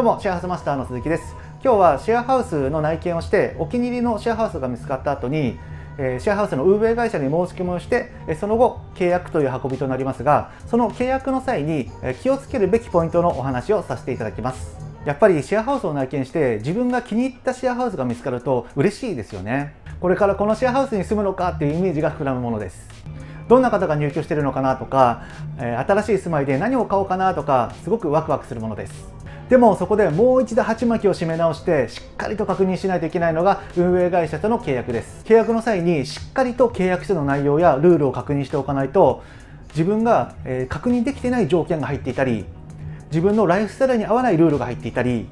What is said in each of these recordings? どうもシェアハウスマスターの鈴木です。今日はシェアハウスの内見をして、お気に入りのシェアハウスが見つかった後にシェアハウスの運営会社に申し込みをして、その後契約という運びとなりますが、その契約の際に気をつけるべきポイントのお話をさせていただきます。やっぱりシェアハウスを内見して自分が気に入ったシェアハウスが見つかると嬉しいですよね。これからこのシェアハウスに住むのかっていうイメージが膨らむものです。どんな方が入居してるのかなとか、新しい住まいで何を買おうかなとか、すごくワクワクするものです。でもそこでもう一度鉢巻きを締め直して、しっかりと確認しないといけないのが運営会社との契約です。契約の際にしっかりと契約書の内容やルールを確認しておかないと、自分が確認できてない条件が入っていたり、自分のライフスタイルに合わないルールが入っていたり、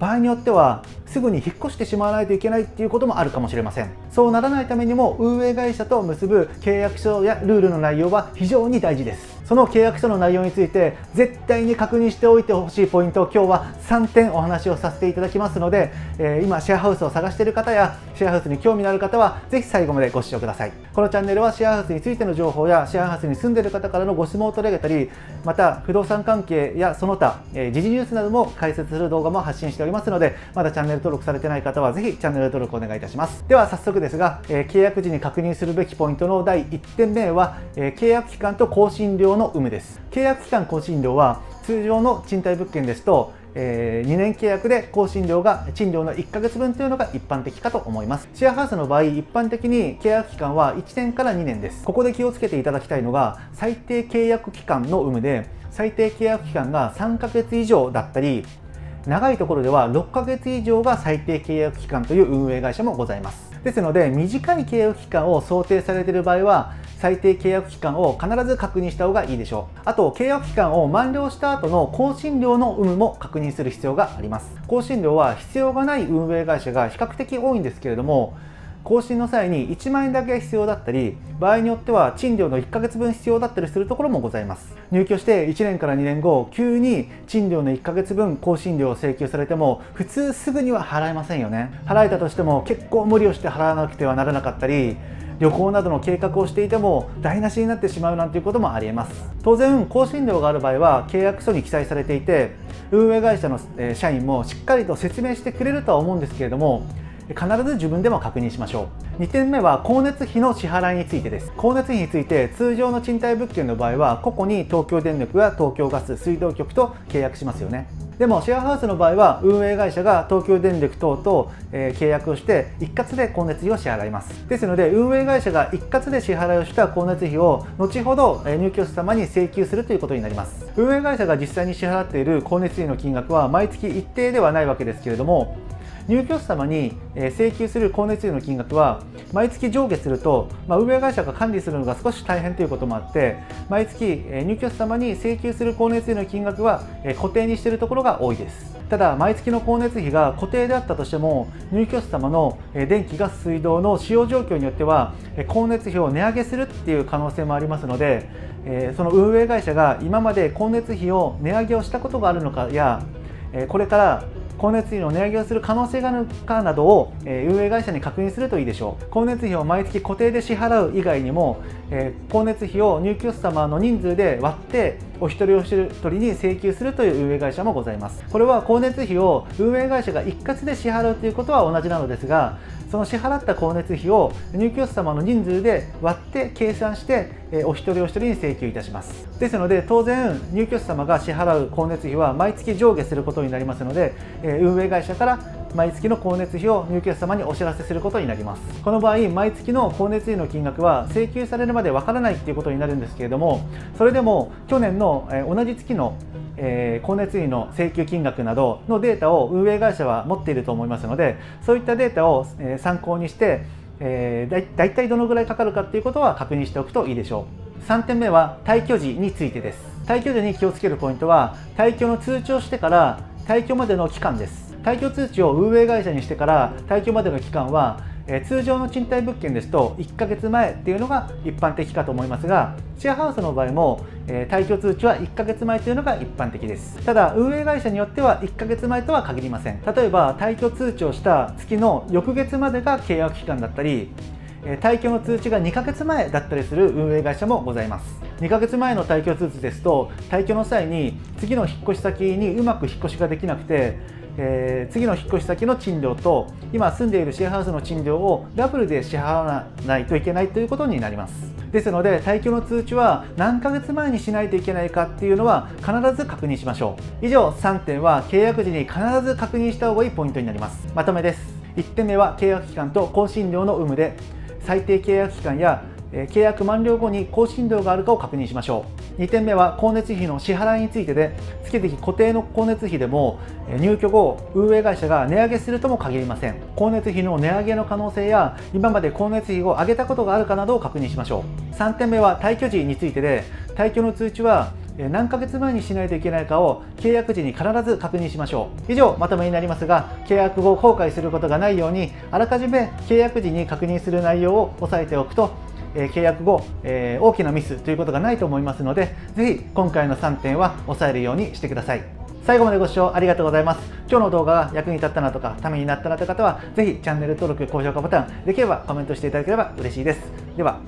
場合によってはすぐに引っ越してしまわないといけないっていうこともあるかもしれません。そうならないためにも、運営会社と結ぶ契約書やルールの内容は非常に大事です。その契約書の内容について絶対に確認しておいてほしいポイントを今日は3点お話をさせていただきますので、今シェアハウスを探している方やシェアハウスに興味のある方はぜひ最後までご視聴ください。このチャンネルはシェアハウスについての情報やシェアハウスに住んでいる方からのご質問を取り上げたり、また不動産関係やその他時事ニュースなども解説する動画も発信しておりますので、まだチャンネル登録されてない方はぜひチャンネル登録お願いいたします。では早速ですが、契約時に確認するべきポイントの第1点目は、契約期間と更新料の有無です。契約期間更新料は通常の賃貸物件ですと、2年契約で更新料が賃料の1ヶ月分というのが一般的かと思います。シェアハウスの場合、一般的に契約期間は1年から2年です。ここで気をつけていただきたいのが最低契約期間の有無で、最低契約期間が3ヶ月以上だったり、長いところでは6ヶ月以上が最低契約期間という運営会社もございます。ですので、短い契約期間を想定されている場合は最低契約期間を必ず確認した方がいいでしょう。あと、契約期間を満了した後の更新料の有無も確認する必要があります。更新料は必要がない運営会社が比較的多いんですけれども、更新の際に1万円だけ必要だったり、場合によっては賃料の1ヶ月分必要だったりするところもございます。入居して1年から2年後、急に賃料の1ヶ月分更新料を請求されても、普通すぐには払えませんよね。払えたとしても結構無理をして払わなくてはならなかったり、旅行などの計画をしていても台無しになってしまうなんていうこともありえます。当然、更新料がある場合は契約書に記載されていて、運営会社の社員もしっかりと説明してくれるとは思うんですけれども、必ず自分でも確認しましょう。2点目は光熱費の支払いについてです。光熱費について、通常の賃貸物件の場合は個々に東京電力や東京ガス、水道局と契約しますよね。でもシェアハウスの場合は運営会社が東京電力等と契約をして、一括で光熱費を支払います。ですので、運営会社が一括で支払いをした光熱費を後ほど入居者様に請求するということになります。運営会社が実際に支払っている光熱費の金額は毎月一定ではないわけですけれども、入居者様に請求する光熱費の金額は毎月上下すると、運営会社が管理するのが少し大変ということもあって、毎月入居者様に請求する光熱費の金額は固定にしているところが多いです。ただ、毎月の光熱費が固定であったとしても、入居者様の電気ガス水道の使用状況によっては光熱費を値上げするっていう可能性もありますので、その運営会社が今まで光熱費を値上げをしたことがあるのかや、これから光熱費の値上げをする可能性があるかなどを運営会社に確認するといいでしょう。光熱費を毎月固定で支払う以外にも、光熱費を入居者様の人数で割ってお一人お一人に請求するという運営会社もございます。これは光熱費を運営会社が一括で支払うということは同じなのですが、その支払った光熱費を入居者様の人数で割って計算してお一人お一人に請求いたします。ですので、当然入居者様が支払う光熱費は毎月上下することになりますので、運営会社から毎月の光熱費を入居者様にお知らせすることになります。この場合、毎月の光熱費の金額は請求されるまでわからないっていうことになるんですけれども、それでも去年の同じ月の光熱費の請求金額などのデータを運営会社は持っていると思いますので、そういったデータを参考にして、だいたいどのぐらいかかるかっていうことは確認しておくといいでしょう。3点目は退去時についてです。退去時に気をつけるポイントは、退去の通知をしてから退去までの期間です。退去通知を運営会社にしてから退去までの期間は、通常の賃貸物件ですと1ヶ月前っていうのが一般的かと思いますが、シェアハウスの場合も退去通知は1ヶ月前というのが一般的です。ただ、運営会社によっては1ヶ月前とは限りません。例えば退去通知をした月の翌月までが契約期間だったり、退去の通知が2ヶ月前だったりする運営会社もございます。2ヶ月前の退去通知ですと、退去の際に次の引っ越し先にうまく引っ越しができなくて、次の引っ越し先の賃料と今住んでいるシェアハウスの賃料をダブルで支払わないといけないということになります。ですので、退去の通知は何ヶ月前にしないといけないかっていうのは必ず確認しましょう。以上3点は契約時に必ず確認した方がいいポイントになります。まとめです。1点目は契約期間と更新料の有無で、最低契約期間や契約満了後に更新料があるかを確認しましょう。2点目は光熱費の支払いについてで、月々固定の光熱費でも入居後運営会社が値上げするとも限りません。光熱費の値上げの可能性や今まで光熱費を上げたことがあるかなどを確認しましょう。3点目は退去時についてで、退去の通知は何ヶ月前にしないといけないかを契約時に必ず確認しましょう。以上まとめになりますが、契約後後悔することがないようにあらかじめ契約時に確認する内容を押さえておくと、契約後大きなミスということがないと思いますので、ぜひ今回の3点は押さえるようにしてください。最後までご視聴ありがとうございます。今日の動画が役に立ったなとかためになったなという方は、ぜひチャンネル登録、高評価ボタン、できればコメントしていただければ嬉しいです。では。